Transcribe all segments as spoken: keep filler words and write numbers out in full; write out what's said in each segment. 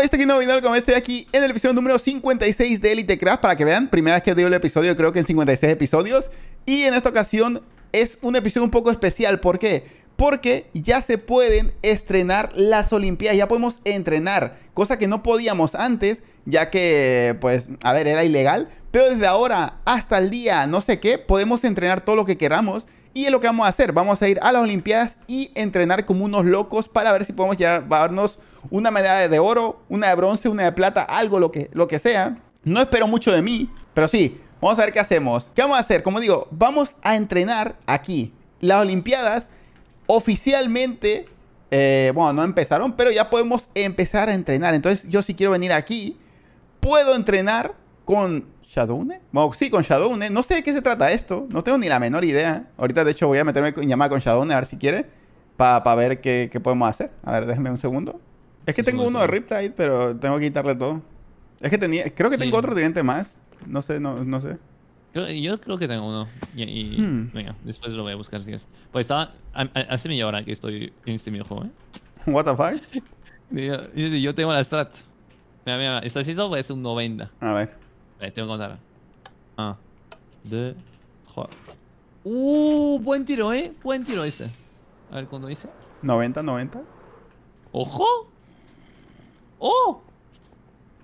hoy estoy aquí en un video como estoy aquí en el episodio número cincuenta y seis de EliteCraft. Para que vean, primera vez que digo el episodio, creo que en cincuenta y seis episodios. Y en esta ocasión es un episodio un poco especial. ¿Por qué? Porque ya se pueden estrenar las Olimpiadas, ya podemos entrenar, cosa que no podíamos antes, ya que, pues, a ver, era ilegal. Pero desde ahora hasta el día no sé qué, podemos entrenar todo lo que queramos. Y es lo que vamos a hacer, vamos a ir a las Olimpiadas y entrenar como unos locos para ver si podemos llevarnos una medalla de oro, una de bronce, una de plata, algo, lo que, lo que sea. No espero mucho de mí, pero sí, vamos a ver qué hacemos. ¿Qué vamos a hacer? Como digo, vamos a entrenar aquí. Las Olimpiadas oficialmente, eh, bueno, no empezaron, pero ya podemos empezar a entrenar. Entonces yo si quiero venir aquí, puedo entrenar con... ¿Shadowne? Bueno, sí, con Shadowne. No sé de qué se trata esto. No tengo ni la menor idea. Ahorita, de hecho, voy a meterme en llamada con Shadowne a ver si quiere. Para pa ver qué, qué podemos hacer. A ver, déjenme un segundo. Es que tengo uno de Riptide, pero tengo que quitarle todo. Es que tenía... Creo que sí. Tengo otro tridente más. No sé, no, no sé. Creo, yo creo que tengo uno. Y, y hmm. venga, después lo voy a buscar si es. Pues estaba... Hace media hora que estoy en este videojuego, ¿eh? What the fuck? Yo, yo tengo la strat. Mira, mira, esta season es un noventa. A ver. Eh, tengo que contar. uno, dos, tres. Uh, buen tiro, eh. Buen tiro ese. A ver cuándo dice. noventa, noventa. ¡Ojo! ¡Oh!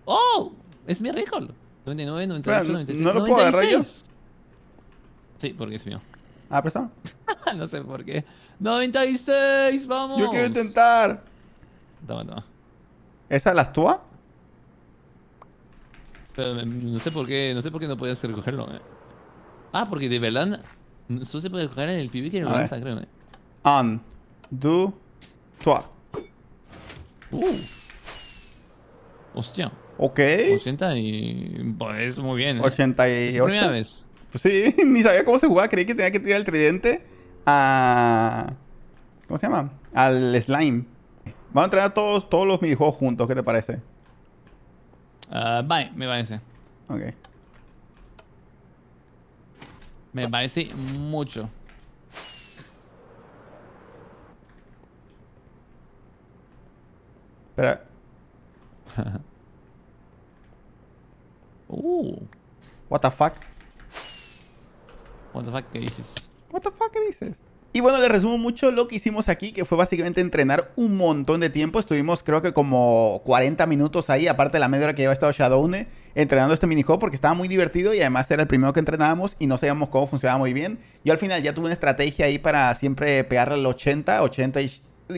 ¡Oh! Es mi récord. noventa y nueve, noventa y ocho, noventa y seis. ¿No lo puedo agarrar yo? Sí, porque es mío. Ah, prestado. No sé por qué. noventa y seis, vamos. Yo quiero intentar. Toma, toma. ¿Esa la actúa? Pero no sé por qué, no sé por qué no podías recogerlo, eh. Ah, porque de verdad solo se puede recoger en el P B que lo lanza, creo, eh. Un, dos, tres. Uh. Hostia. Ok. ochenta y... Pues muy bien, eh. ochenta y ocho. Es la primera vez. Pues sí, ni sabía cómo se jugaba. Creí que tenía que tirar el tridente a... ¿Cómo se llama? Al slime. Vamos a entrenar todos, todos los minijuegos juntos, ¿qué te parece? Uh, vale, me parece. Ok. Me parece mucho. Espera. uh. What the fuck? What the fuck, ¿qué dices? What the fuck, ¿qué dices? Y bueno, les resumo mucho lo que hicimos aquí, que fue básicamente entrenar un montón de tiempo. Estuvimos creo que como cuarenta minutos ahí, aparte de la media hora que lleva estado Shadowne, entrenando este minijuego porque estaba muy divertido y además era el primero que entrenábamos y no sabíamos cómo funcionaba muy bien. Yo al final ya tuve una estrategia ahí para siempre pegarle al ochenta, ochenta y...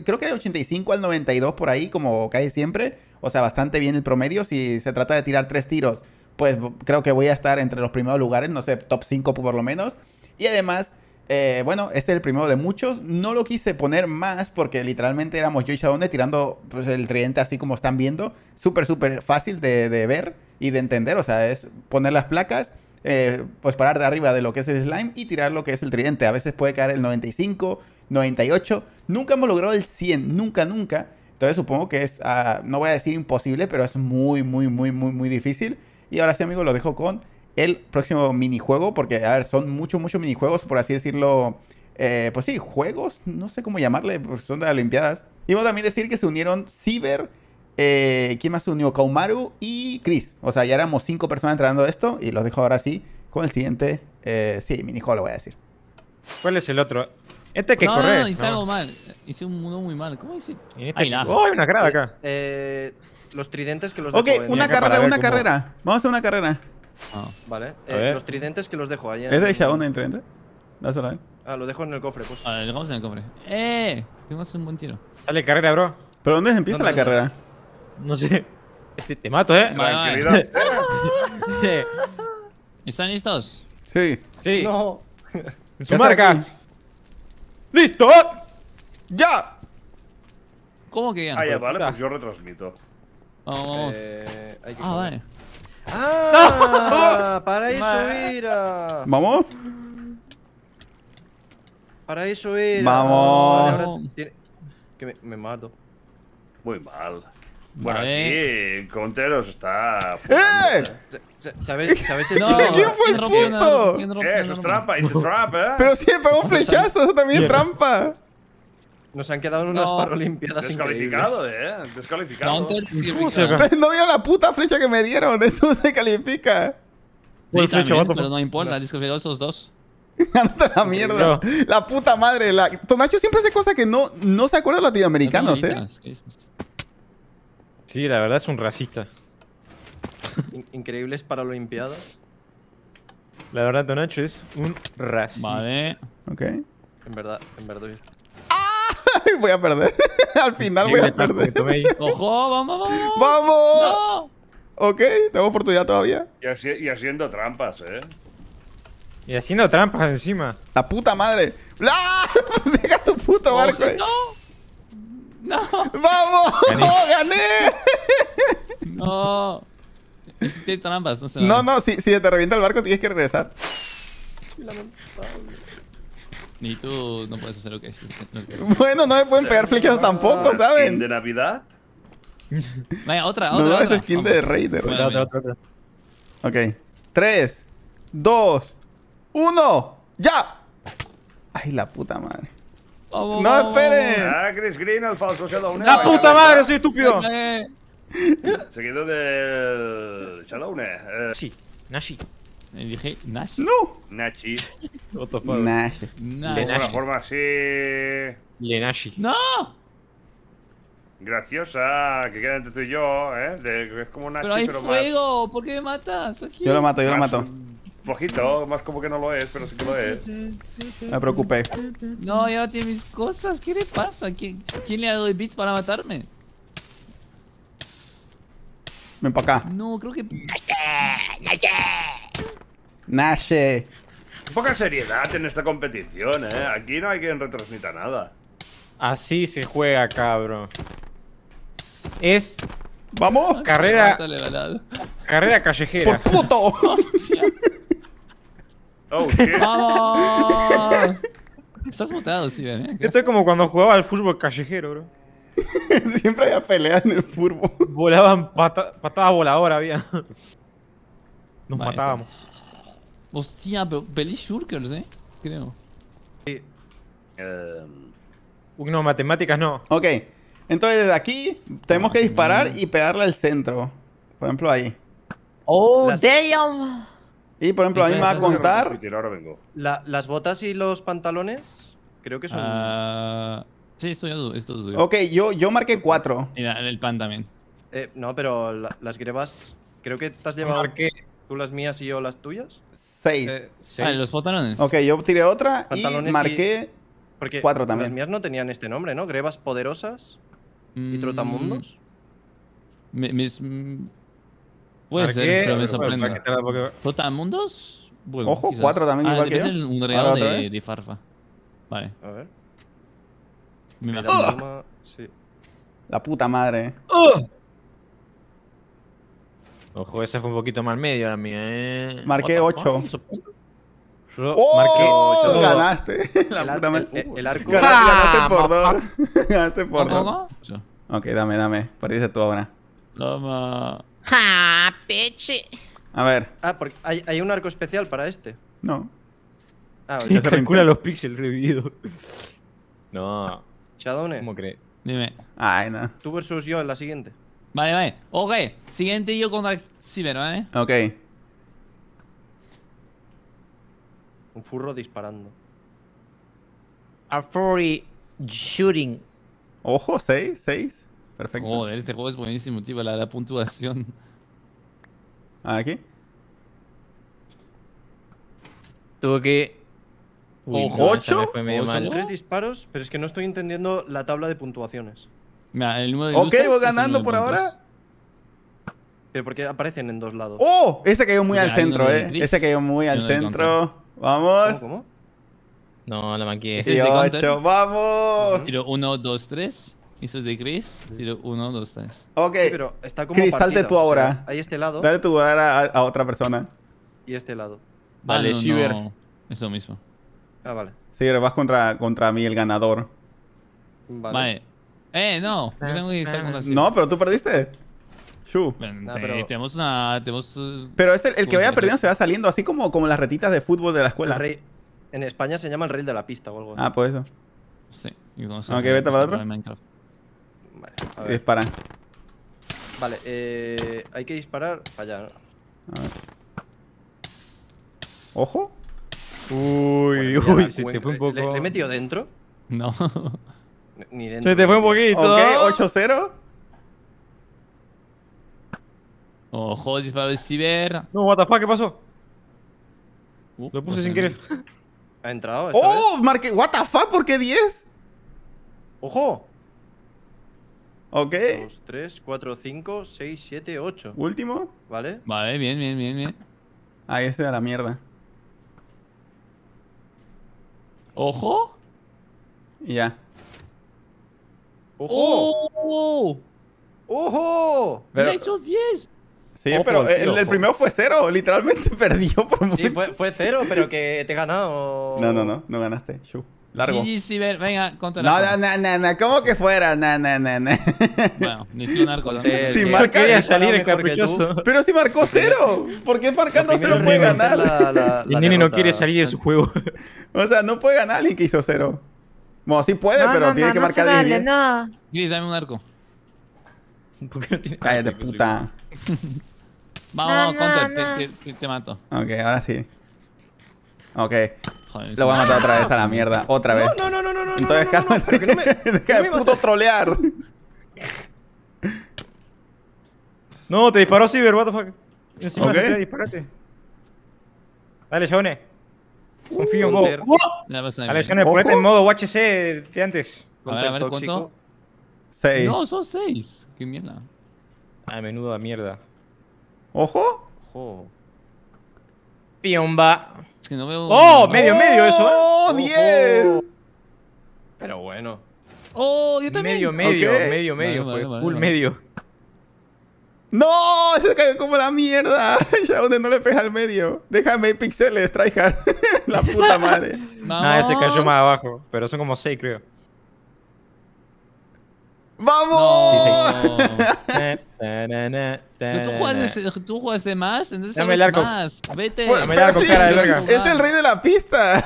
Creo que era ochenta y cinco al noventa y dos por ahí, como casi siempre. O sea, bastante bien el promedio. Si se trata de tirar tres tiros, pues creo que voy a estar entre los primeros lugares, no sé, top cinco por lo menos. Y además... Eh, bueno, este es el primero de muchos. No lo quise poner más porque literalmente éramos yo y Shadowne tirando, pues, el tridente así como están viendo. Súper, súper fácil de, de ver y de entender. O sea, es poner las placas, eh, pues parar de arriba de lo que es el slime y tirar lo que es el tridente. A veces puede caer el noventa y cinco, noventa y ocho. Nunca hemos logrado el cien, nunca, nunca. Entonces supongo que es, uh, no voy a decir imposible, pero es muy, muy, muy, muy, muy difícil. Y ahora sí, amigos, lo dejo con... el próximo minijuego, porque, a ver, son muchos, muchos minijuegos, por así decirlo, eh, pues sí, juegos, no sé cómo llamarle, porque son de las Olimpiadas. Y vamos a también decir que se unieron Ciber, eh, ¿quién más se unió? Kaumaru y Chris. O sea, ya éramos cinco personas entrenando esto, y los dejo ahora sí con el siguiente, eh, sí, minijuego lo voy a decir. ¿Cuál es el otro? Este hay que no, correr. No, no, hice no. algo mal, hice uno muy mal, ¿cómo hice? Este... Ay, nada. Oh, hay una grada acá. Eh, eh, los tridentes que los dejo. Ok, una carrera, una cómo... carrera, vamos a hacer una carrera. Oh. Vale, eh, los tridentes que los dejo ahí. ¿Es de Shadowne el tridente? Dáselo ahí. Ah, lo dejo en el cofre, pues. Ah, lo dejamos en el cofre. ¡Eh! Tenemos un buen tiro. Sale carrera, bro. ¿Pero dónde empieza no, no, la no, carrera? No sé. Este, te mato, eh. Vale, vale. Vale. ¿Están listos? Sí. Sí. No. En su marca. ¡Listos! ¡Ya! ¿Cómo que ya? Ah, ya, vale, pues yo retransmito. Vamos. Eh, hay que ah, saber. Vale. ¡Ah! ¡Paraíso Ira! ¿Vamos? ¡Paraíso Ira! ¡Vamos! Vale, ahora tiene... Que me, me mato. Muy mal. Bueno, vale. Aquí Conteros está... ¡Eh! ¿Sabéis? ¿Sabéis el... no, ¿quién fue el puto? ¿Quién rompió? ¿Quién rompió? ¿Quién rompió? Eso es trampa, es trampa, ¿eh? Pero sí, pegó flechazos, también es trampa. Nos han quedado en unas no. parolimpiadas descalificado, increíbles. eh. Descalificado. Descalificado. No veo la puta flecha que me dieron. Eso se califica. Sí, también, flecha, pero no importa. Los... Descalificado esos dos. Anda la mierda. No. La puta madre. La... Tonacho siempre hace cosas que no, no se acuerdan los latinoamericanos, eh. Sí, la verdad es un racista. In increíbles paralimpiadas. La verdad, Tonacho es un racista. Vale. Ok. En verdad, en verdad. Voy a perder. Al final voy a perder. ¡Ojo! ¡Vamos, vamos! ¡Vamos! No. Ok, tengo oportunidad todavía. Y, así, y haciendo trampas, eh. Y haciendo trampas encima. ¡La puta madre! ¡Ah! ¡Deja tu puto barco! Eh. ¡No! ¡Vamos! ¡Gané! ¡Oh, gané! No. Hiciste trampas, no sé. No, no, si, si te revienta el barco tienes que regresar. Lamentable. Ni tú no puedes hacer lo que es. Lo que es. Bueno, no me pueden pegar flechas tampoco, ¿saben? ¿Skin de Navidad? Vaya, otra, otra. No, otra. Es skin de rey, de rey. Otra, otra, otra, otra. Ok. tres, dos, uno. ¡Ya! Ay, la puta madre. Vamos, ¡no vamos, esperen! Ah, Chris Green, el falso Shadowne. ¡La puta madre, soy estúpido! Seguido de Shadowne. Eh. Sí, Nashi. Me dije, ¿Nash? ¡No! Nashi. What the fuck? Nash. De una forma así. De Nashi. ¡No! Graciosa, que queda entre tú y yo, ¿eh? De, es como Nashi, pero, hay pero fuego. Más... ¿Por qué me matas? Aquí. Yo lo mato, yo más lo mato. Flojito, más como que no lo es, pero sí que lo es. No me preocupé. No, llévate mis cosas. ¿Qué le pasa? ¿Quién, quién le ha dado el beat para matarme? Ven para acá. No, creo que... Nashe. Poca seriedad en esta competición, eh. Aquí no hay quien retransmita nada. Así se juega, cabrón. Es... ¡Vamos! Carrera... Carrera callejera. ¡Por puto! ¡Hostia! ¡Oh, shit! ¡Vamos! Estás mutado, sí, ven, eh. Esto es como cuando jugaba al fútbol callejero, bro. Siempre había peleas en el fútbol. Volaban pata, patadas voladoras, había. Nos vale, matábamos. Está. Hostia, pero Belly Shurkers, eh. Creo. Sí. Um... No, matemáticas no. Ok. Entonces, desde aquí tenemos que disparar y pegarle al centro. Por ejemplo, ahí. ¡Oh, las... damn! Y por ejemplo, ahí me va a contar. Ahora vengo. La, las botas y los pantalones, creo que son. Uh... Sí, esto yo, esto yo. Ok, yo, yo marqué cuatro. Mira, el pan también. Eh, no, pero la, las grebas... Creo que te has llevado marqué. tú las mías y yo las tuyas. Seis. Eh, seis. Ah, los pantalones. Ok, yo tiré otra pantalones y marqué y... Porque cuatro también. Las mías no tenían este nombre, ¿no? Grebas poderosas y mm. trotamundos. Me, mis... Puede marqué, ser, pero me sorprende. Porque... ¿Trotamundos? Bueno, ojo, quizás. Cuatro también ah, igual que yo. El, un regalo de, de farfa. Vale. A ver. Me la, ¡oh! Toma, sí. La puta madre. ¡Oh! Ojo, esa fue un poquito más medio la mía, eh. Marqué ocho. ¡Oh! Marqué ocho. Ganaste. La el, puta el, madre. El, el arco. Ganaste por dos. Ganaste por dos. Ok, dame, dame. Perdiste tú ahora. Toma. ¡Ja, peche! A ver. Ah, porque hay, hay un arco especial para este. No. Ah, ya se calcula los píxeles revividos. No. Shadowne. ¿Cómo crees? Dime. Ay, no. Tú versus yo en la siguiente. Vale, vale. Ok. Siguiente yo contra Ciber, ¿vale? Ok. Un furro disparando. A furry shooting. Ojo, seis, seis. Perfecto. Joder, este juego es buenísimo, tío. La, la puntuación. Aquí. Tuve que... Uy, ocho, no, son tres disparos, pero es que no estoy entendiendo la tabla de puntuaciones. Mira, el número de ok, voy ganando por ahora. Pero porque aparecen en dos lados. ¡Oh! Ese cayó muy al centro, eh. Ese cayó muy al centro. Vamos. ¿Cómo? ¿Cómo? No, la manqué. dieciocho, vamos. Tiro uno, dos, tres. Eso es de Chris. Tiro uno, dos, tres. Ok. Sí, pero está como Chris, salte tú ahora. O sea, ahí este lado. Dale tú ahora a, a otra persona. Y este lado. Vale, Shiver. No, no. Es lo mismo. Ah, vale. Sí, pero vas contra, contra mí, el ganador. Vale. vale. Eh, no. Yo tengo que estar contra no, pero tú perdiste. Shu. Nah, pero... Tenemos una... Tenemos, uh... Pero es el, el que vaya perdiendo se va saliendo, así como, como las retitas de fútbol de la escuela. Rey... En España se llama el rey de la pista o algo así. Ah, pues eso. Sí. Y con eso. Ah, que vete para el otro. Minecraft. Vale, a ver. Disparan. Vale, eh, hay que disparar para allá. A ver. Ojo. Uy, bueno, uy, se te fue un poco. ¿Le, le he metido dentro? No. Ni dentro. Se te fue un poquito. Ok, ocho cero. Ojo, el disparo de Ciber. No, what the fuck, ¿qué pasó? Uh, Lo puse sin querer. Ha entrado. Esta oh, vez. Marqué. What the fuck, ¿por qué diez? Ojo. Ok. dos, tres, cuatro, cinco, seis, siete, ocho. Último. Vale. Vale, bien, bien, bien, bien. Ahí estoy a la mierda. Ojo. Y ya. Ojo. Oh. ¡Ojo! ¡Me ha hecho diez! Sí, ojo, pero el, el, el primero fue cero. Literalmente perdió por mucho. Sí, fue, fue cero, pero que te he ganado. No, no, no. No ganaste. Shoo. Largo. Sí, sí, venga, contra no, no, no, no, no. ¿Cómo que fuera? No, no, no, no. Bueno, ni si un arco. Si marca, quería salir el caprichoso. Pero si marcó cero. ¿Por qué marcando cero puede ganar? La, la, el nene no quiere salir de su juego. O sea, no puede ganar alguien que hizo cero. Bueno, sí puede, no, pero no, tiene no, que marcar no diez. Vale, no. Chris, dame un arco. ¿Por qué no tiene? Cállate, puta. Vamos, no, no, Counter, no. Te, te, te mato. Ok, ahora sí. Ok. Joder, lo voy a matar no. otra vez a la mierda. Otra vez. No, no, no, no, no. Entonces, no, no, no, no, que no me, deja de puto trolear. No, te disparó Ciber, what the fuck. Encima okay. te disparate. Dale, Shadowne. Confío uh, en vos. Uh, Dale, Shadowne, ponete en modo U H C de antes. A ver, a ver, ¿cuánto? seis. No, son seis. Qué mierda. A menudo de mierda. ¡Ojo! ¡Ojo! ¡Piomba! Es que no veo... ¡Oh! Nada. ¡Medio, medio eso! ¡Oh, diez! Oh, oh. Pero bueno. ¡Oh, yo también! Medio, medio, okay. medio, medio. Vale, vale, fue vale, full vale. medio. ¡No! ¡Se cayó como la mierda! Ya donde no le pega al medio. Déjame píxeles, tryhard. La puta madre. Nada, se cayó más abajo. Pero son como seis, creo. ¡Vamos! No. Tú juegas ese, tú juegas ese más, entonces dame el arco. Más. Vete. Bueno, dame el arco, sí, cara de verga. Es el rey de la pista.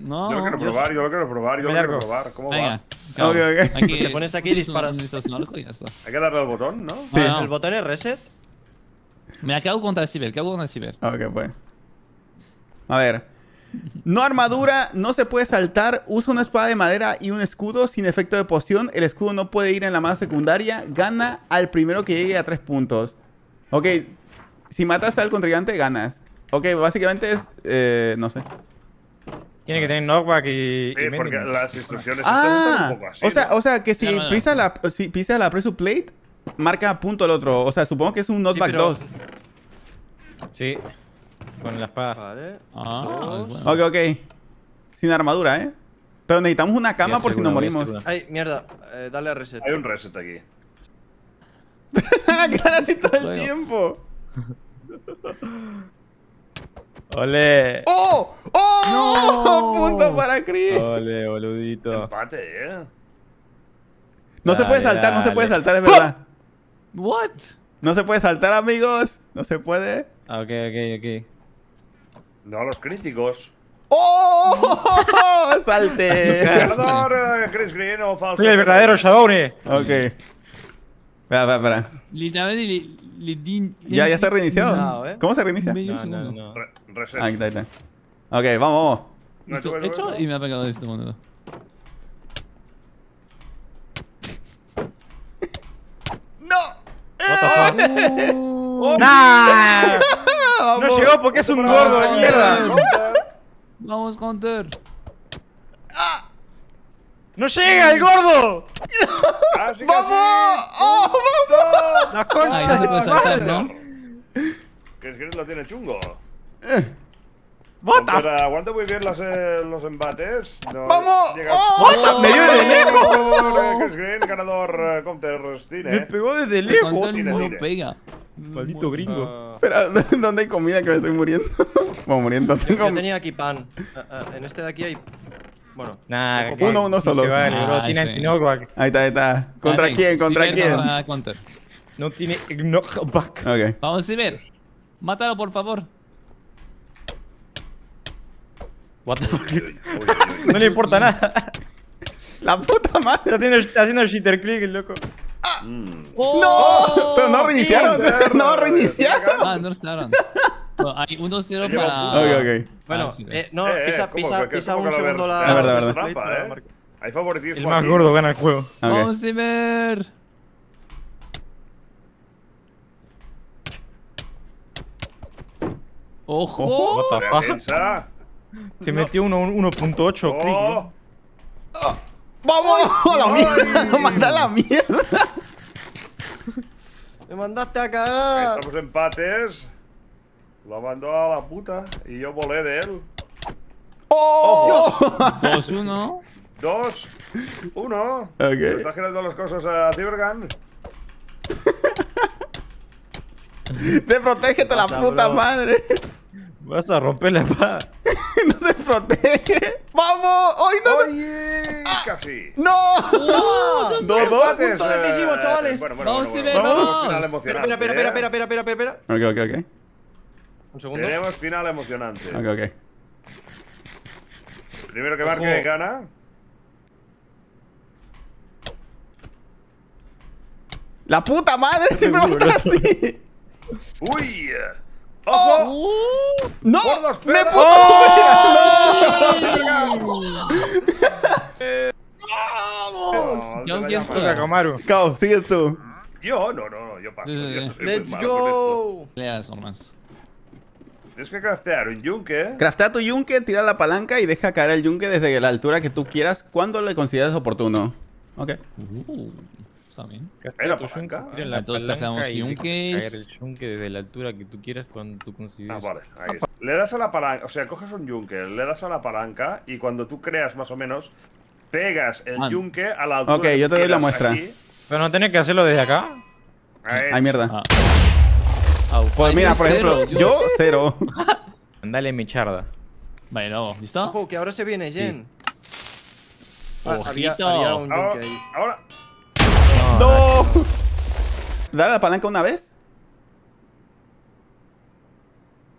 No. Yo lo quiero probar, yo lo quiero probar, yo lo quiero probar. ¿Cómo venga, va? Okay, okay. Aquí, pues te pones aquí y disparas. Y ya está. Hay que darle al botón, ¿no? Sí. Bueno, el botón es reset. Me acabo contra el Ciber, acabo contra el Ciber. Ok, pues. A ver. No armadura, no se puede saltar, usa una espada de madera y un escudo sin efecto de poción, el escudo no puede ir en la mano secundaria, gana al primero que llegue a tres puntos. Ok, si matas al contrincante ganas. Ok, básicamente es, eh, no sé. Tiene que tener knockback y... Sí, y porque las instrucciones ah, un poco así, o sea, ¿no? O sea, que si no, no, no. pisa la, si pisa la Pressure Plate, marca punto al otro, o sea, supongo que es un knockback dos. Sí, pero... sí. Con la espada. Vale. Ah, bueno. Ok, ok. Sin armadura, ¿eh? Pero necesitamos una cama por si nos morimos. Ay, mierda. Eh, dale a reset. Hay un reset aquí. ¡Ah, cara así todo el tiempo! ¡Ole! ¡Oh! ¡Oh! No. ¡Punto para Chris! ¡Ole, boludito! Empate, ¿eh? No dale, se puede saltar, dale. no se puede saltar, es verdad. ¿What? No se puede saltar, amigos. No se puede. Ah, ok, ok, ok. No a los críticos. ¡Oh! ¡Salte! ¡Perdón, Chris Green o falso! ¡Soy el verdadero Shadowne! Ok. Espera, espera, espera. Literalmente le di. ¿Ya está reiniciado? ¿Cómo se reinicia? No, no, no. Reset. Ahí está, ahí está. Ok, vamos, vamos. He hecho y me ha pegado en este momento. ¡No! Oh, ¡nah! Vamos, no llegó porque es un vamos, gordo de mierda. Vamos, Counter. Ah, ¡no llega el gordo! Ah, sí, ¡vamos! ¡Oh, vamos! ¡La concha de tu madre! ¿No? ¿Crees que lo tiene chungo? ¡Bota! Pero aguanta muy bien los, eh, los embates. No, ¡vamos! Llega... ¡Oh, oh, me dio desde lejos! Chris Green, ganador uh, Counterstine. Me pegó desde lejos. Counter no pega. Maldito gringo. Uh... Espera, ¿dónde hay comida que me estoy muriendo? Bueno, muriendo. Yo, yo tenía aquí pan. Uh, uh, en este de aquí hay... Bueno. Nah, uno, uno, uno solo. Se vale, ah, bro. Tiene sí. anti-knockback. Ahí está, ahí está. ¿Contra ah, quién? ¿Contra Ciber quién? No, counter. no tiene knockback. Okay. Vamos, Ciber. Mátalo, por favor. What the fuck? No le importa nada. La puta madre. Está haciendo el shitter click, loco. Ah. Mm. Oh, ¡no! Pero no reiniciaron. No reiniciaron. Ah, no reiniciaron. Bueno, hay uno cero para... Ok, ok. Bueno, ah, sí, eh, no, eh, pisa, pisa, pisa un segundo la... La verdad, la verdad. Trampa, eh. Hay favoritismo. El más gordo gana el juego. Vamos, Ciber. ¡Ojo! Oh, se metió uno punto ocho oh. clic, ¿no? Oh. ¡Vamos! ¡A la mierda! ¡Nos manda la mierda! ¡Me mandaste a cagar! Estamos empates. Lo mandó a la puta y yo volé de él. ¡Oh! dos uno. dos uno. Okay. ¿Te estás girando las cosas a Cibergun? ¡Te protégete la puta madre! Vas a romper la espada. ¡No se protege! ¡Vamos! ¡Ay, no! ¡Oye! Ah, ¡casi! ¡No! ¡No! ¡Dos, dos! ¡Punto decisivo, chavales! Bueno, bueno, bueno, bueno, bueno. ¡Vamos! Espera, espera, espera, espera, espera, espera, espera. Ok, ok, ok. Un segundo. Tenemos final emocionante. Ok, ok. Primero que marque gana. ¡La puta madre! ¡Siempre va a estar así! ¡Uy! ¡Ojo! Oh. ¡No! ¡Me puso! ¡Oh! ¡No! ¡Vamos! No, ¿quién pasa, Kaumaru? Kau, sigues tú. Yo, no, no, no, yo paso. Yo ¡Let's go! Leas nomás. Tienes que craftear un yunque. Craftea tu yunque, tira la palanca y deja caer el yunque desde la altura que tú quieras cuando le consideres oportuno. Ok. Uh. También. Era palanca. La Entonces palanca y yunques. El yunque desde la altura que tú quieras cuando tú consideres. Ah, vale. Ahí es. Le das a la palanca, o sea, coges un yunque, le das a la palanca y cuando tú creas más o menos, pegas el ah. yunque a la altura. Ok, yo te doy la muestra. Aquí. Pero no tenés que hacerlo desde acá. Ay, mierda. Ah. Oh, pues ay, mira, por cero, ejemplo, yo cero. Andale mi charda. Vale, no. ¿Listo? Ojo, que ahora se viene, Jen. Sí. Ah, había, había un yunque ahí. Ahora. ¡No! Dale a la palanca una vez.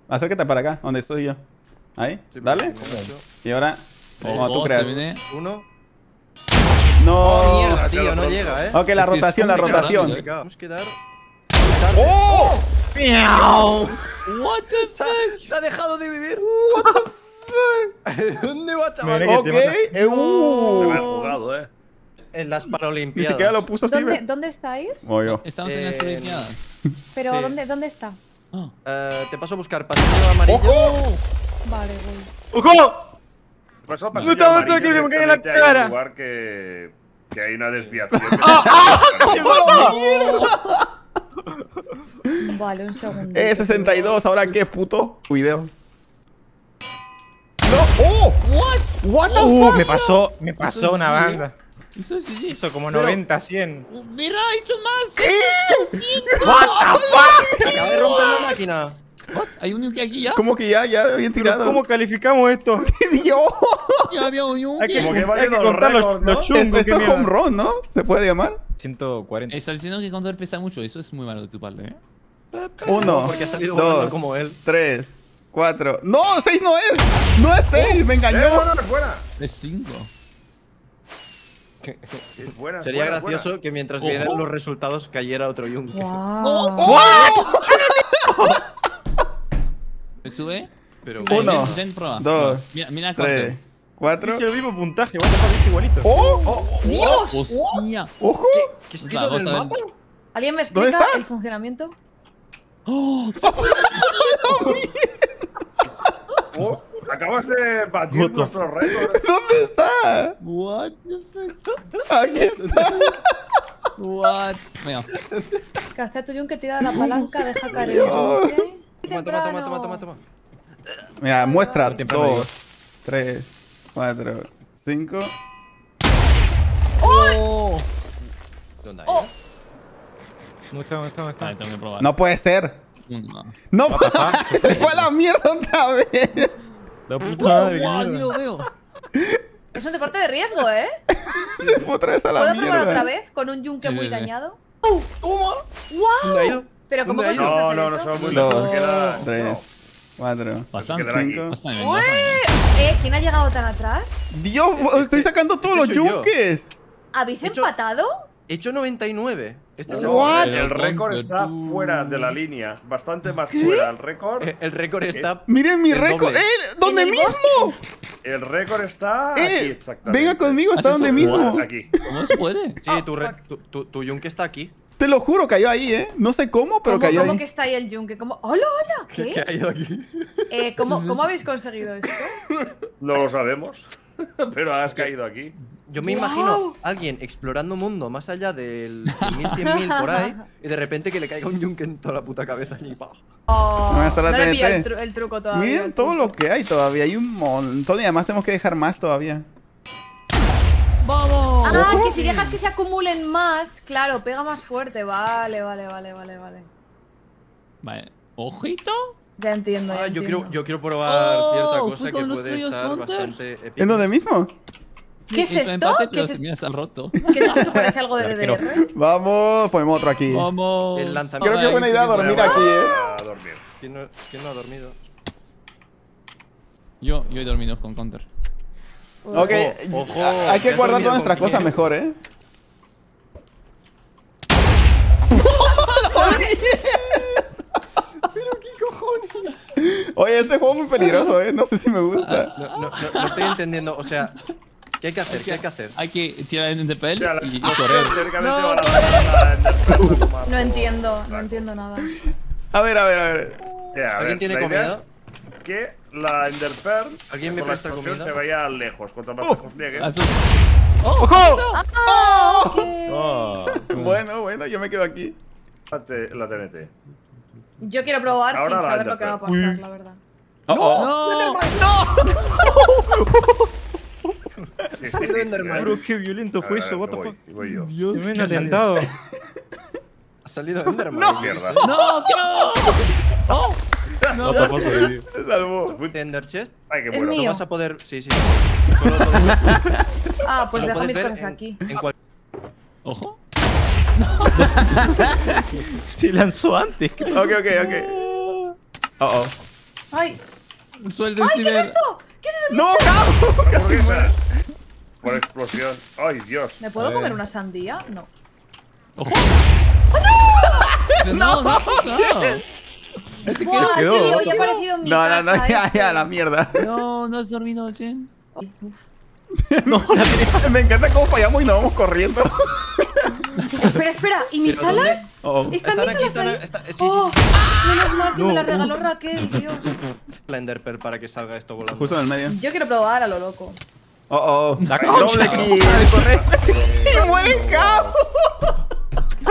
Acércate para acá, donde estoy yo. Ahí, dale. Y ahora, como tú creas. Uno. ¡No! Oh, mierda, tío, no llega, eh. Ok, la rotación, la rotación. Vamos a quedar. ¡Oh! ¡Miau! What the fuck? Se ha dejado de vivir. What the fuck? ¿Dónde va, chaval? Ok, eh. Uh. Me han jugado, eh. En las Paralimpiadas. Ni siquiera lo puso así. ¿Dónde, ¿Dónde estáis? Oh, yo. Estamos eh, en las Paralimpiadas. Pero, sí. ¿dónde, ¿dónde está? Oh. Uh, te paso a buscar pasillo amarillo. ¡Ojo! Vale, voy. ¡Ojo! Pasó pasillo no, amarillo. ¡No, que me cae en la cara! Hay lugar que, que hay una desviación. ¡Ah! ¡Ah! ¡Mierda! Vale, un segundo. Eh, sesenta y dos, ¿ahora qué, puto? Cuidado. ¡No! ¡Oh! ¿What? ¿What the uh, fuck? Me pasó, me pasó una banda. Eso es eso, como pero, noventa, cien. Mira, ha hecho más. ¿Qué? What the fuck? Acabé de romper la máquina. What? Hay un yunque aquí ya. ¿Cómo que ya? Ya habían tirado. ¿Cómo calificamos esto? Dios. Ya había un yunque. Hay que, que, hay que contar los, récords, los, ¿no? los chungos. Esto es home run, ¿no? ¿Se puede llamar? ciento cuarenta. Estás diciendo que contar pesa mucho. Eso es muy malo de tu parte, ¿eh? Uno, dos, como él. tres, cuatro. ¡No! ¡seis no es! ¡No es seis! Oh, ¡me engañó! Eh, bueno, buena. Es cinco. Es buena, sería buena, gracioso buena. Que mientras oh. vieran los resultados cayera otro yunque. Wow. Oh, oh. Oh. ¿Me sube? Pero uno, uno dos, mira, mira tres, cuatro. Hice el mismo puntaje, what the fuck, es igualito. ¡Oh! oh, oh ¡Dios! ¡Hostia! Oh. ¡Ojo! ¿Qué, qué escrito del mapa? ¿Alguien me explica el funcionamiento? ¡Oh! ¡Oh! Acabas de batir nuestro récord. ¿Dónde está? What the fuck? Aquí está. What? Mira. Castea tu yunque, tira la palanca, deja caer el yunque. Toma, toma, toma, toma, toma. Mira, muestra. Dos, tres, cuatro, cinco. ¡Oh! ¿Dónde hay? No está, no está, no está. Tengo que probar. No puede ser. No. No puede ser. Se fue a la mierda otra vez. La puta madre. Wow, es un deporte de riesgo, ¿eh? Se fue otra vez a la ¿Puedo mierda. ¿Puedo probar otra vez con un yunque sí, muy sí, dañado? Sí. ¡Oh! ¿Cómo? ¡Wow! ¿Pero cómo conseguimos hacer eso? No, no, no, no. Dos, tres, cuatro. Bastante. cinco. Bastante bien, bastante bien. Eh, ¿quién ha llegado tan atrás? Dios, este, estoy sacando todos este, los yunques. ¿Habéis he hecho, empatado? He hecho noventa y nueve. Este no, es what? El, el récord está tú. fuera de la línea. Bastante más ¿Qué? fuera. El récord. El, el récord está. Miren mi récord. ¡Eh! ¡Donde mismo! Bosque. El récord está. Eh, aquí, exactamente. Venga conmigo, está donde mismo. Aquí. ¿Cómo se puede? Sí, oh, tu, tu, tu, tu yunque está aquí. Te lo juro, cayó ahí, ¿eh? No sé cómo, pero ¿Cómo, cayó ¿cómo ahí. ¿Cómo que está ahí el yunque? ¿Cómo? ¡Hola, hola! ¿Qué? ¿Qué ha ido aquí? Eh, ¿cómo, ¿Cómo habéis conseguido esto? No lo sabemos, pero has okay. caído aquí. Yo me wow. imagino a alguien explorando mundo más allá del cien mil, cien mil por ahí, y de repente que le caiga un yunque en toda la puta cabeza allí. Oh, no está la no le el, tru el truco todavía. Miren todo lo que hay todavía, hay un montón y además tenemos que dejar más todavía. ¡Vamos! Ah, ¿Ojo? que si dejas que se acumulen más, claro, pega más fuerte. Vale, vale, vale, vale, vale. Vale. ¿Ojito? Ya entiendo, ya ah, entiendo. Yo quiero, yo quiero probar oh, cierta cosa que puede estar Hunter. bastante épica. ¿En dónde mismo? ¿Qué es esto? ¿Qué es esto? ¿Qué es esto que parece algo de D D R? Vamos, ponemos otro aquí. Vamos. El lanzamiento. Creo que es buena idea dormir aquí, eh. A dormir. ¿Quién no, quién no ha dormido? Yo, yo he dormido con Counter. Ok, ojo, ojo. hay que guardar todas nuestras cosas mejor, eh. Pero qué cojones. Oye, este juego es muy peligroso, eh. No sé si me gusta. No, no, no, no estoy entendiendo, o sea. ¿Qué hay que hacer? ¿Qué hay que hacer? Hay que tirar en el papel y correr. No, no entiendo, no entiendo nada. A ver, a ver, a ver. ¿Alguien tiene comida? Que la Enderpearl ¿Alguien me presta comida? Se vaya lejos, cuanto más lejos uh, llegue. ¡Oh! ¡Ojo! Oh, okay. oh. Bueno, bueno, yo me quedo aquí. La T N T. Yo quiero probar Ahora sin saber lo que va a pasar, la verdad. ¡No! ¡No! ¡No! ¡No! Bro, qué violento fue eso, what the fuck. Dios, me he sentado. Ha salido Enderman. ¡No! ¡No! ¡No! No, no, no. Se salvó. Tender chest. Ay, qué bueno. No vas a poder. Sí, sí. Ah, pues dejo mis cosas en, aquí. En cual... Ojo. No. Se lanzó antes. Ok, ok, ok. Oh, oh. Ay. Sueldo Ay, ¿qué es esto? ¿Qué es eso? No, no. Casi muero. Por explosión. Ay, Dios. ¿Me puedo comer una sandía? No. Ojo. ¡Oh, no! No, no. Ese wow, que quedó. Tío, ya ha aparecido en mi no, casa, no, no, no, ya, ya, la mierda. No, no has dormido, Jen. No, la me encanta cómo fallamos y nos vamos corriendo. Espera, espera, ¿y mis alas? Oh. ¿Están, ¿Están mis alas? Está... Sí, sí, sí. Oh, menos mal que no. me las regaló Raquel, Dios. La Enderpearl para que salga esto volando. Justo en el medio. Yo quiero probar a lo loco. Oh, oh. La doble kill. Y muere en cabo.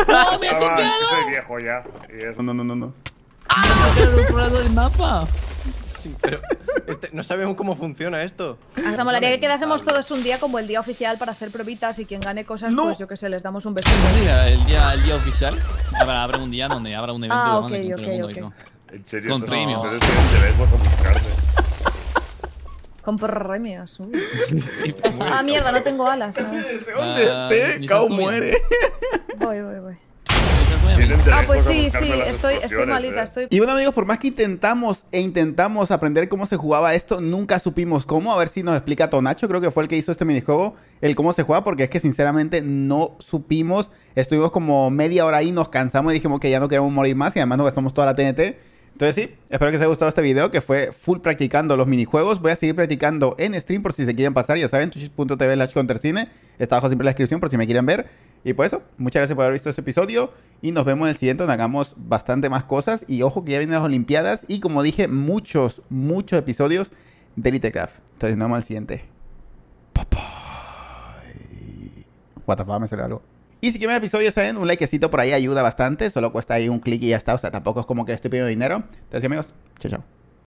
No, me ha tocado. Estoy viejo ya. No, no, no, no. ¡Ah! del mapa. Sí, pero este, no sabemos cómo funciona esto. Nos sea, molaría que quedásemos todos un día como el día oficial para hacer probitas y quien gane cosas, no. pues yo que sé, les damos un besito. El día, el día oficial habrá, habrá un día donde habrá un evento ah, okay, donde okay, okay. En serio, con premios. No, con premios. Uh. Sí, ah, mierda, no tengo alas. ¿no? ¿Dónde ah, esté? Cao muere. Voy, voy, voy. Ah, pues sí, sí, estoy, estoy malita, ¿eh? estoy... Y bueno amigos, por más que intentamos e intentamos aprender cómo se jugaba esto, nunca supimos cómo. A ver si nos explica Tonacho, creo que fue el que hizo este minijuego, el cómo se juega, porque es que sinceramente no supimos. Estuvimos como media hora ahí, nos cansamos y dijimos que ya no queremos morir más y además nos gastamos toda la T N T. Entonces sí, espero que os haya gustado este video, que fue full practicando los minijuegos. Voy a seguir practicando en stream por si se quieren pasar, ya saben, twitch punto tv slash counterstine. Está abajo siempre en la descripción por si me quieren ver. Y por eso, muchas gracias por haber visto este episodio y nos vemos en el siguiente donde hagamos bastante más cosas. Y ojo que ya vienen las Olimpiadas y como dije, muchos, muchos episodios de EliteCraft. Entonces nos vemos al siguiente. What the fuck, me salió algo. Y si quieren ver episodios, saben, un likecito por ahí ayuda bastante. Solo cuesta ahí un clic y ya está. O sea, tampoco es como que estoy pidiendo dinero. Entonces amigos, chao, chao.